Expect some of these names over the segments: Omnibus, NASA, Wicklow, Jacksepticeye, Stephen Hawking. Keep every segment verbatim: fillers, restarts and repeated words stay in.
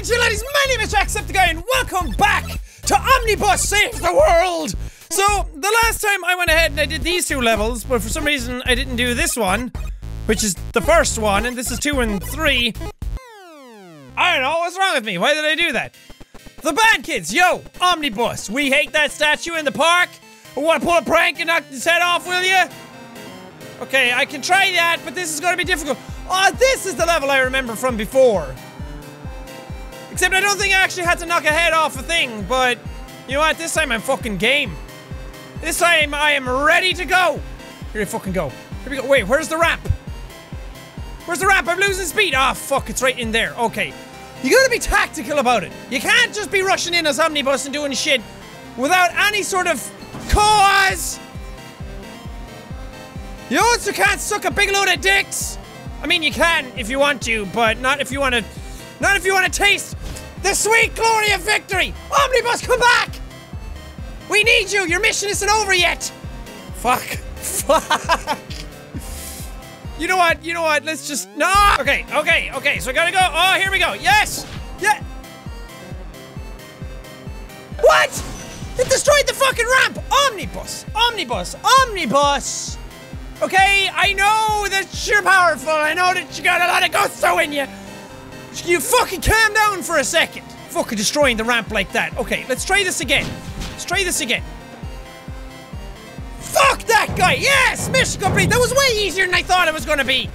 morning to you, ladies. My name is Jacksepticeye, and welcome back to Omnibus Save the World! So, the last time I went ahead and I did these two levels, but for some reason I didn't do this one, which is the first one, and this is two and three. I don't know, what's wrong with me? Why did I do that? The band kids, yo, Omnibus, we hate that statue in the park. Wanna pull a prank and knock his head off, will ya? Okay, I can try that, but this is gonna be difficult. Oh, this is the level I remember from before. Except I don't think I actually had to knock a head off a thing, but you know what? This time I'm fucking game. This time I am ready to go. Here we fucking go. Here we go. Wait, where's the ramp? Where's the ramp? I'm losing speed. Ah, fuck, it's right in there. Okay. You gotta be tactical about it. You can't just be rushing in as Omnibus and doing shit without any sort of cause. You also can't suck a big load of dicks. I mean, you can if you want to, but not if you want to. Not if you want to taste the sweet glory of victory! Omnibus, come back! We need you! Your mission isn't over yet! Fuck. Fuck. You know what? You know what? Let's just... No! Okay, okay, okay. So I gotta go. Oh, here we go. Yes! Yeah! What?! It destroyed the fucking ramp! Omnibus! Omnibus! Omnibus! Okay, I know that you're powerful. I know that you got a lot of gusto in you. You fucking calm down for a second! Fucking destroying the ramp like that. Okay, let's try this again. Let's try this again. Fuck that guy! Yes! Mission complete! That was way easier than I thought it was gonna be!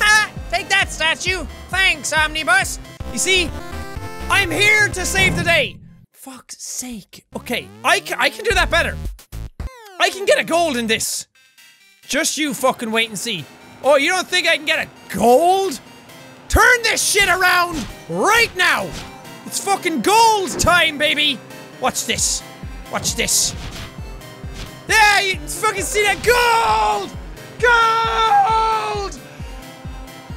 Ha! Take that, statue! Thanks, Omnibus! You see? I'm here to save the day! Fuck's sake. Okay, I can, I can do that better. I can get a gold in this. Just you fucking wait and see. Oh, you don't think I can get a gold? Turn this shit around right now! It's fucking gold time, baby! Watch this. Watch this. Yeah, you can fucking see that gold! Gold!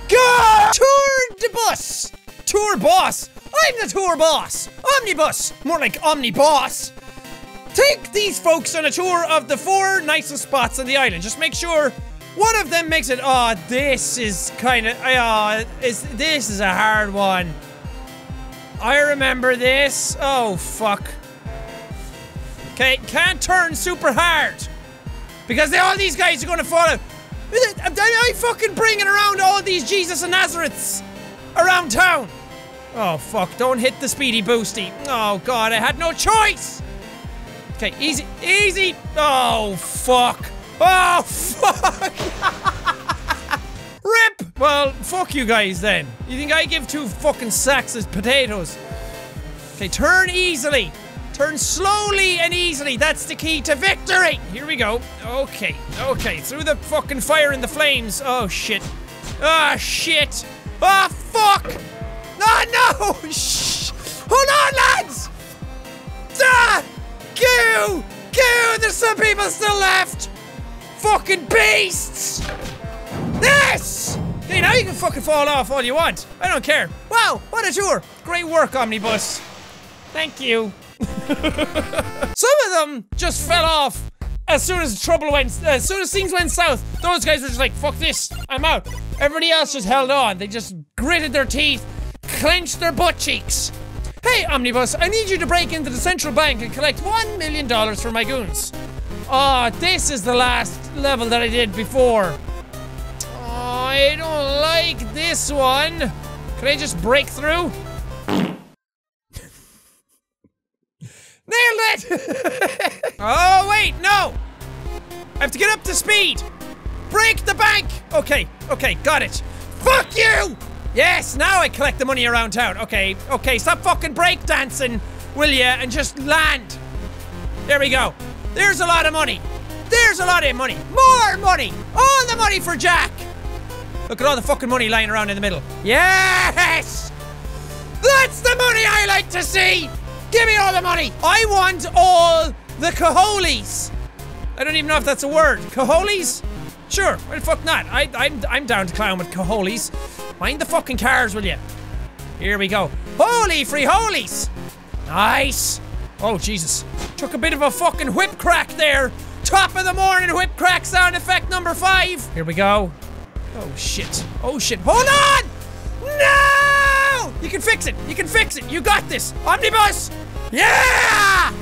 Gold! Tour de bus! Tour boss! I'm the tour boss! Omnibus! More like Omniboss! Take these folks on a tour of the four nicest spots on the island. Just make sure one of them makes it. Oh, this is kind of. Oh, it's, this is a hard one. I remember this. Oh, fuck. Okay, can't turn super hard. Because they, all these guys are going to follow. I fucking bringing around all these Jesus and Nazareths around town. Oh, fuck. Don't hit the speedy boosty. Oh, God, I had no choice. Okay, easy, easy. Oh, fuck. Oh, fuck! Rip! Well, fuck you guys then. You think I give two fucking sacks of potatoes? Okay, turn easily. Turn slowly and easily. That's the key to victory! Here we go. Okay, okay. Through the fucking fire and the flames. Oh, shit. Ah, shit. Ah, fuck! Ah, no! Shh! Hold on, lads! Ah! Goo! Goo! There's some people still left! Fucking beasts! Yes! Hey, now you can fucking fall off all you want. I don't care. Wow, what a tour! Great work, Omnibus. Thank you. Some of them just fell off as soon as trouble went, as soon as things went south. Those guys were just like, fuck this, I'm out. Everybody else just held on. They just gritted their teeth, clenched their butt cheeks. Hey, Omnibus, I need you to break into the central bank and collect one million dollars for my goons. Oh, this is the last level that I did before. Oh, I don't like this one. Can I just break through? Nailed it! Oh, wait, no! I have to get up to speed. Break the bank! Okay, okay, got it. Fuck you! Yes, now I collect the money around town. Okay, okay, stop fucking breakdancing, will ya? And just land. There we go. There's a lot of money. There's a lot of money. More money. All the money for Jack. Look at all the fucking money lying around in the middle. Yes! That's the money I like to see. Give me all the money. I want all the cojones. I don't even know if that's a word. Cojones? Sure. Why the fuck not? I, I'm, I'm down to clown with cojones. Mind the fucking cars, will you? Here we go. Holy free holies. Nice. Oh, Jesus. Took a bit of a fucking whip crack there. Top of the morning whip crack sound effect number five. Here we go. Oh, shit. Oh, shit. Hold on! No! go! You can fix it! You can fix it! You got this! Omnibus! Yeah!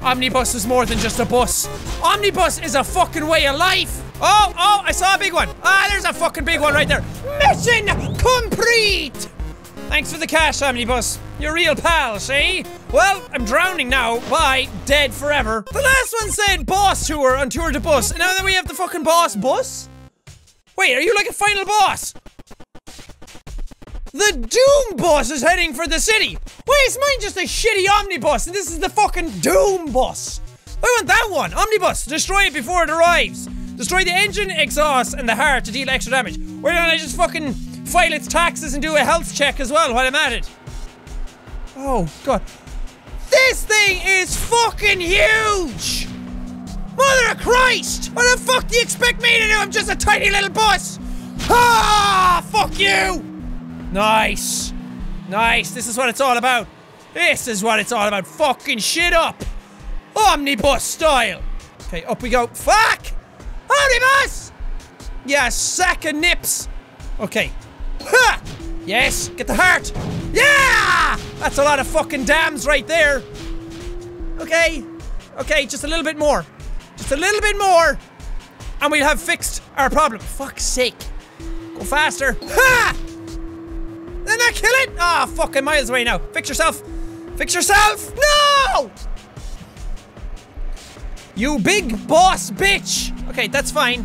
Omnibus is more than just a bus. Omnibus is a fucking way of life! Oh, oh, I saw a big one! Ah, there's a fucking big one right there! Mission complete! Thanks for the cash, Omnibus. You're real pal, see? Well, I'm drowning now. Bye. Dead forever. The last one said boss tour on tour de bus, and now that we have the fucking boss bus? Wait, are you like a final boss? The Doom Bus is heading for the city! Wait, is mine just a shitty omnibus and this is the fucking Doom Bus? I want that one! Omnibus! Destroy it before it arrives! Destroy the engine, exhaust, and the heart to deal extra damage. Why don't I just fucking file its taxes and do a health check as well while I'm at it? Oh, God. This thing is fucking huge! Mother of Christ! What the fuck do you expect me to do? I'm just a tiny little bus! Ah, fuck you! Nice. Nice. This is what it's all about. This is what it's all about. Fucking shit up. Omnibus style. Okay, up we go. Fuck! Omnibus! Yeah, sack of nips. Okay. Ha! Yes, get the heart. Yeah! That's a lot of fucking dams right there. Okay. Okay, just a little bit more. Just a little bit more. And we'll have fixed our problem. Fuck's sake. Go faster. Ha! Didn't that kill it? Ah, oh, fucking miles away now. Fix yourself. Fix yourself. No! You big boss bitch. Okay, that's fine.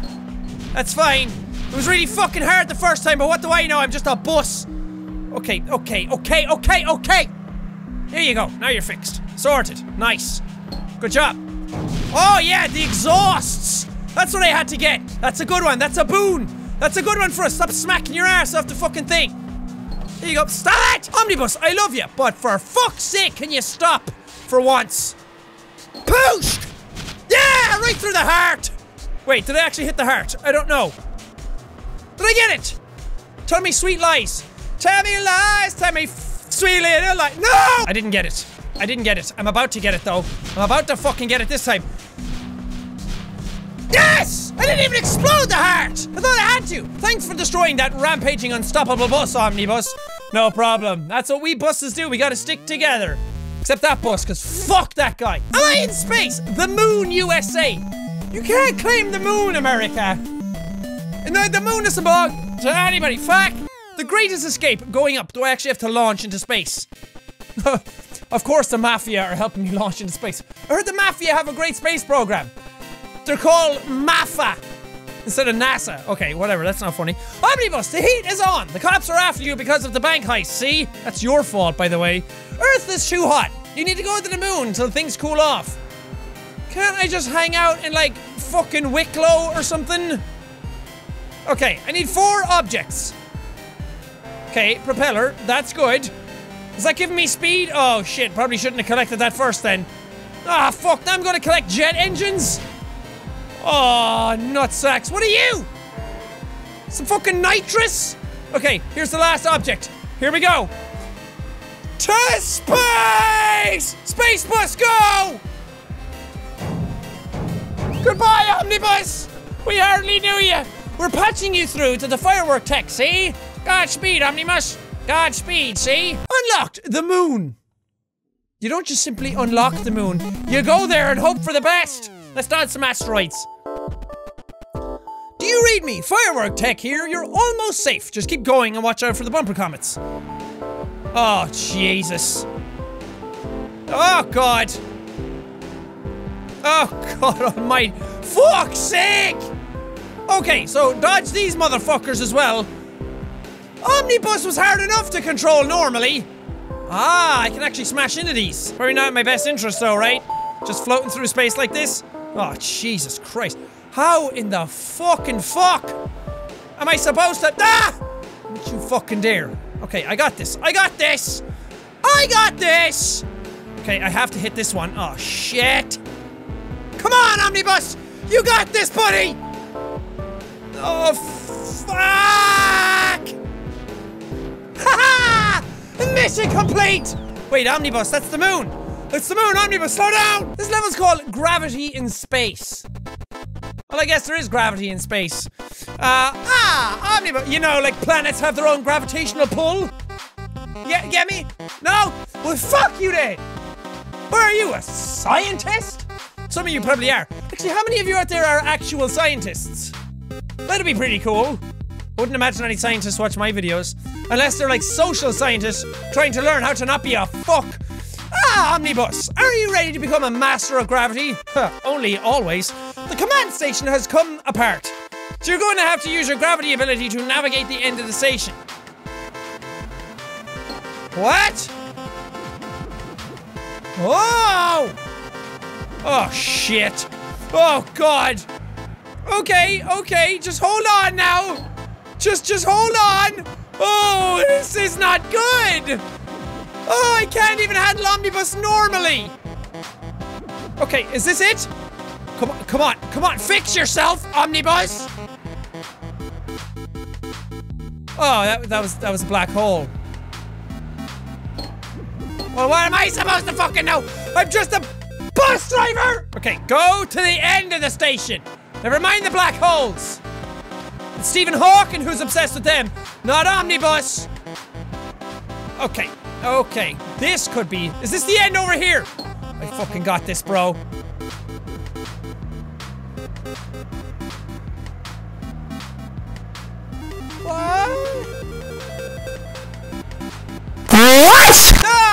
That's fine. It was really fucking hard the first time, but what do I know? I'm just a bus. Okay, okay, okay, okay, okay. There you go. Now you're fixed. Sorted. Nice. Good job. Oh, yeah, the exhausts. That's what I had to get. That's a good one. That's a boon. That's a good one for us. Stop smacking your ass off the fucking thing. There you go. Stop it! Omnibus, I love you, but for fuck's sake, can you stop for once? Pushed! Yeah! Right through the heart! Wait, did I actually hit the heart? I don't know. Did I get it? Tell me sweet lies. Tell me lies! Tell me sweet little lies. No! I didn't get it. I didn't get it. I'm about to get it, though. I'm about to fucking get it this time. Yes! I didn't even explode the heart! I thought I had to! Thanks for destroying that rampaging, unstoppable bus, Omnibus. No problem. That's what we buses do. We gotta stick together. Except that bus, because fuck that guy. Ally in space! The moon, U S A! You can't claim the moon, America! And the, the moon is a bug to anybody. Fuck! The greatest escape, going up. Do I actually have to launch into space? Of course the Mafia are helping me launch into space. I heard the Mafia have a great space program. They're called MAFA instead of NASA. Okay, whatever, that's not funny. Omnibus, the heat is on. The cops are after you because of the bank heist, see? That's your fault, by the way. Earth is too hot. You need to go to the moon until things cool off. Can't I just hang out in, like, fucking Wicklow or something? Okay, I need four objects. Okay, propeller, that's good. Is that giving me speed? Oh, shit, probably shouldn't have collected that first then. Ah, fuck, now I'm gonna collect jet engines? Oh, nutsacks. What are you? Some fucking nitrous? Okay, here's the last object. Here we go. To space! Space bus, go! Goodbye, Omnibus! We hardly knew you. We're patching you through to the firework tech, see? Godspeed, Omnibus. Godspeed, see? Unlocked the moon. You don't just simply unlock the moon. You go there and hope for the best. Let's dodge some asteroids. Do you read me? Firework tech here. You're almost safe. Just keep going and watch out for the bumper comets. Oh, Jesus. Oh, God. Oh, God almighty. Fuck's sake! Okay, so dodge these motherfuckers as well. Omnibus was hard enough to control normally. Ah, I can actually smash into these. Probably not in my best interest though, right? Just floating through space like this. Oh, Jesus Christ. How in the fucking fuck am I supposed to- Ah! Don't you fucking dare. Okay, I got this. I got this! I got this! Okay, I have to hit this one. Oh, shit. Come on, Omnibus! You got this, buddy! Oh, fuck! Ha-ha! Mission complete! Wait, Omnibus, that's the moon! It's the moon, Omnibus, slow down! This level's called Gravity in Space. Well, I guess there is gravity in space. Uh, ah, Omnibus, you know, like planets have their own gravitational pull. Get, get me? No? Well, fuck you then! What are you, a scientist? Some of you probably are. Actually, how many of you out there are actual scientists? That'd be pretty cool. I wouldn't imagine any scientists watch my videos. Unless they're like social scientists trying to learn how to not be a fuck. Ah, Omnibus, are you ready to become a master of gravity? Huh, only always. The command station has come apart. So you're going to have to use your gravity ability to navigate the end of the station. What? Oh! Oh, shit. Oh, God. Okay, okay, just hold on now. Just, just hold on. Oh, this is not good. Oh, I can't even handle Omnibus normally. Okay, is this it? Come on, come on, come on, fix yourself, Omnibus. Oh, that, that was, that was a black hole. Well, what am I supposed to fucking know? I'm just a bus driver! Okay, go to the end of the station. Never mind the black holes. It's Stephen Hawking who's obsessed with them, not Omnibus. Okay, okay. This could be... Is this the end over here? I fucking got this, bro.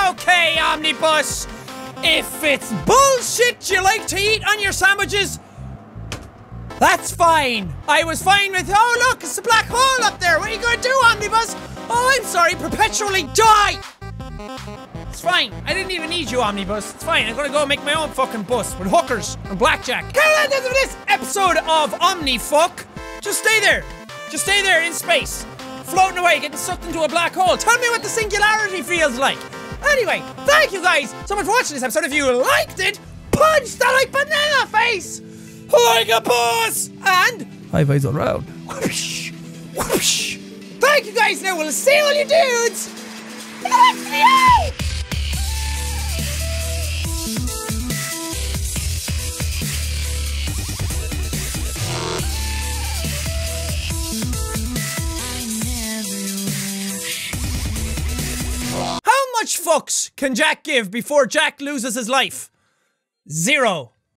Okay, Omnibus, if it's bullshit you like to eat on your sandwiches, that's fine. I was fine with, oh look, it's a black hole up there. What are you gonna do, Omnibus? Oh, I'm sorry, perpetually die. It's fine. I didn't even need you, Omnibus. It's fine. I'm gonna go make my own fucking bus with hookers and blackjack. That's it for this episode of Omnifuck. Just stay there. Just stay there in space, floating away, getting sucked into a black hole. Tell me what the singularity feels like. Anyway, thank you guys so much for watching this episode. If you liked it, punch that like banana face like a boss and high fives all round. Whoosh, whoosh. Thank you guys. Now we'll see all you dudes in the next video. How much fucks can Jack give before Jack loses his life? Zero.